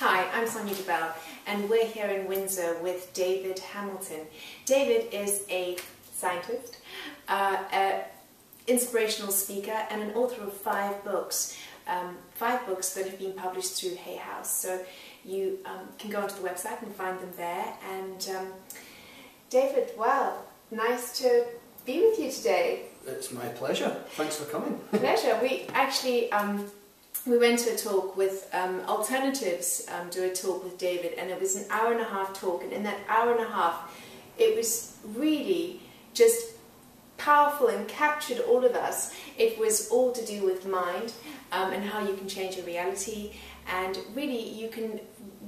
Hi, I'm Sonia Doubell, and we're here in Windsor with David Hamilton. David is a scientist, an inspirational speaker, and an author of five books that have been published through Hay House. So you can go onto the website and find them there. And David, well, nice to be with you today. It's my pleasure. Thanks for coming. Pleasure. We actually... We went to a talk with Alternatives, do a talk with David, and it was an hour-and-a-half talk, and in that hour-and-a-half it was really just powerful and captured all of us. It was all to do with mind and how you can change your reality, and really you can,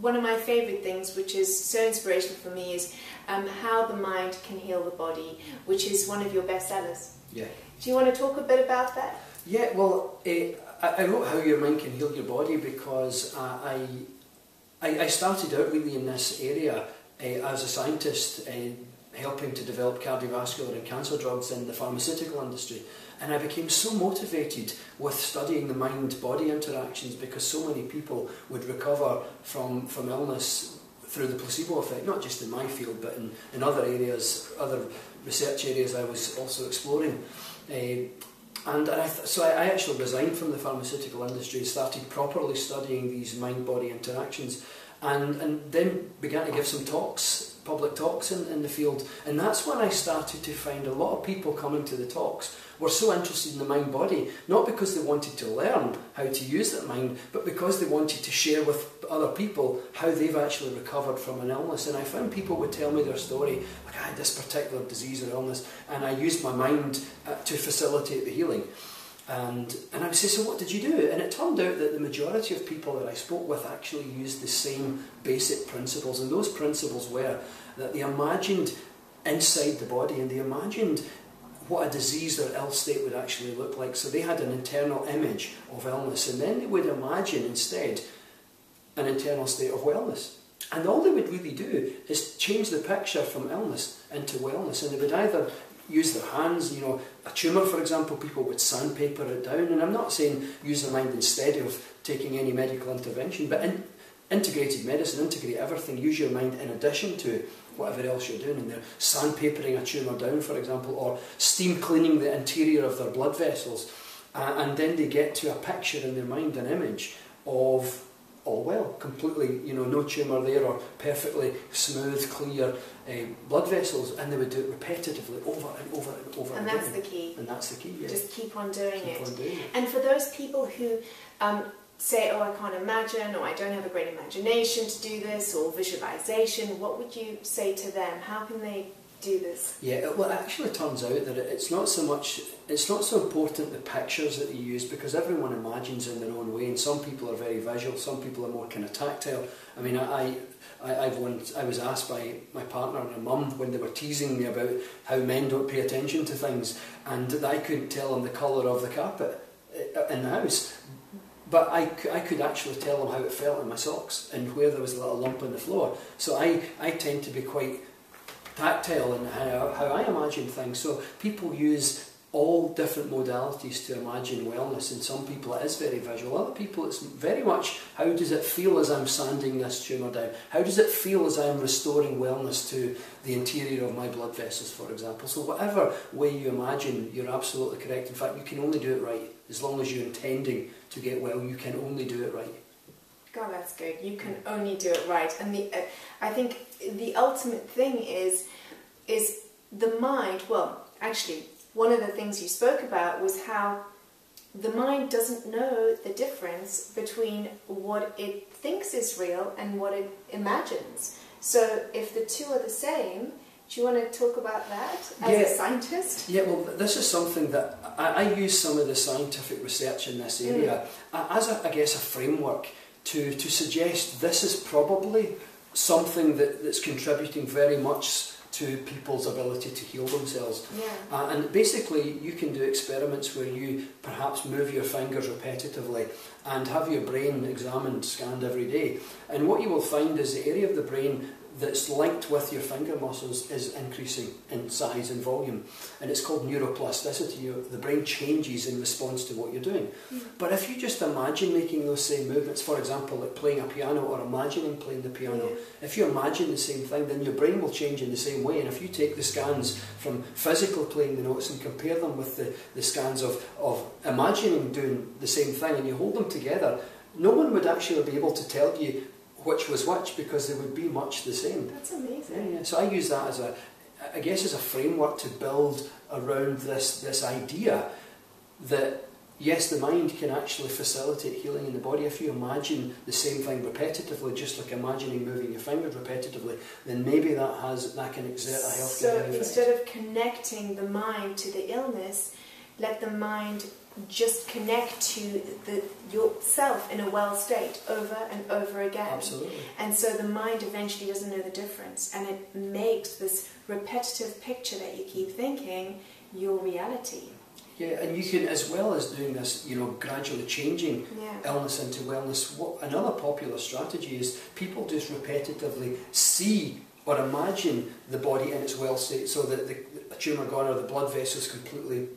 one of my favourite things, which is so inspirational for me, is how the mind can heal the body, which is one of your bestsellers. Yeah. Do you want to talk a bit about that? Yeah, well, I wrote How Your Mind Can Heal Your Body because I started out really in this area as a scientist helping to develop cardiovascular and cancer drugs in the pharmaceutical industry, and I became so motivated with studying the mind-body interactions because so many people would recover from illness through the placebo effect, not just in my field but in other areas, other research areas I was also exploring. So I actually resigned from the pharmaceutical industry, started properly studying these mind-body interactions, and then began to give some talks, public talks in the field. And that's when I started to find a lot of people coming to the talks were so interested in the mind-body, not because they wanted to learn how to use their mind, but because they wanted to share with other people how they've actually recovered from an illness. And I found people would tell me their story, like, I had this particular disease or illness, and I used my mind to facilitate the healing. And I would say, so what did you do? And it turned out that the majority of people that I spoke with actually used the same basic principles. And those principles were that they imagined inside the body, and they imagined what a disease or ill state would actually look like. So they had an internal image of illness, and then they would imagine instead an internal state of wellness. And all they would really do is change the picture from illness into wellness. And they would either use their hands, you know, a tumour for example, people would sandpaper it down, and I'm not saying use their mind instead of taking any medical intervention, but in integrated medicine, integrate everything, use your mind in addition to whatever else you're doing, and they're sandpapering a tumour down for example, or steam cleaning the interior of their blood vessels, and then they get to a picture in their mind, an image of all well, completely, you know, no tumour there, or perfectly smooth, clear blood vessels, and they would do it repetitively over and over and over again. And that's the key. And that's the key, yeah. Just keep on doing it. Keep on doing it. And for those people who say, oh, I can't imagine, or I don't have a great imagination to do this, or visualisation, what would you say to them? How can they do this? Yeah, well, it actually turns out that it's not so much, it's not so important the pictures that you use, because everyone imagines in their own way, and some people are very visual, some people are more kind of tactile. I mean, I was asked by my partner and my mum when they were teasing me about how men don't pay attention to things, and that I couldn't tell them the colour of the carpet in the house. But I could actually tell them how it felt in my socks and where there was a little lump on the floor. So I tend to be quite tactile in how I imagine things. So people use all different modalities to imagine wellness, and some people it is very visual, other people it's very much how does it feel as I'm sanding this tumour down, how does it feel as I'm restoring wellness to the interior of my blood vessels for example. So whatever way you imagine, you're absolutely correct. In fact, you can only do it right. As long as you're intending to get well, you can only do it right. God, that's good. You can only do it right. And the, I think the ultimate thing is the mind, well, actually, one of the things you spoke about was how the mind doesn't know the difference between what it thinks is real and what it imagines. So if the two are the same, do you want to talk about that as a scientist? Yeah, well, this is something that I use some of the scientific research in this area as, I guess, a framework to suggest this is probably something that's contributing very much to people's ability to heal themselves. Yeah. And basically you can do experiments where you perhaps move your fingers repetitively and have your brain examined, scanned every day. And what you will find is the area of the brain that's linked with your finger muscles is increasing in size and volume. And it's called neuroplasticity. The brain changes in response to what you're doing. Mm. But if you just imagine making those same movements, for example, like playing a piano or imagining playing the piano, if you imagine the same thing, then your brain will change in the same way. And if you take the scans from physically playing the notes and compare them with the scans of imagining doing the same thing and you hold them together, no one would actually be able to tell you which was which, because they would be much the same. That's amazing. Yeah. So I use that as a, I guess, as a framework to build around this idea that yes, the mind can actually facilitate healing in the body. If you imagine the same thing repetitively, just like imagining moving your fingers repetitively, then maybe that can exert a health benefit. So instead of connecting the mind to the illness, let the mind just connect to yourself in a well state over and over again. Absolutely. And so the mind eventually doesn't know the difference, and it makes this repetitive picture that you keep thinking your reality. Yeah, and you can, as well as doing this, you know, gradually changing illness into wellness. Another popular strategy is people just repetitively see or imagine the body in its well state, so that the tumour gone or the blood vessels completely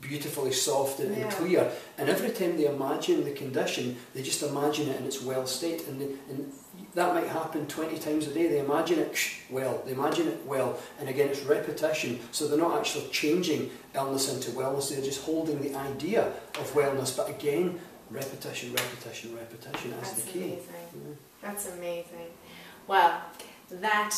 beautifully soft and clear, and every time they imagine the condition, they just imagine it in its well state, and that might happen 20 times a day. They imagine it well, they imagine it well, and again it's repetition, so they're not actually changing illness into wellness, they're just holding the idea of wellness, but again, repetition, repetition, repetition as the key. Amazing. Yeah. That's amazing. Well, that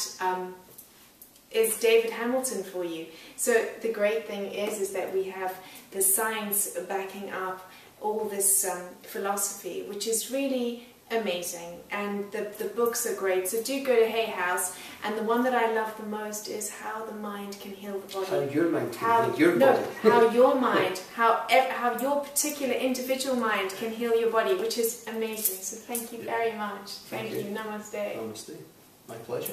is David Hamilton for you. So the great thing is that we have the science backing up all this philosophy, which is really amazing, and the books are great. So do go to Hay House, and the one that I love the most is How the Mind Can Heal the Body. How your mind can heal your body. No, how your mind, how your particular individual mind can heal your body, which is amazing. So thank you very much. Thank you. Namaste. Namaste. My pleasure.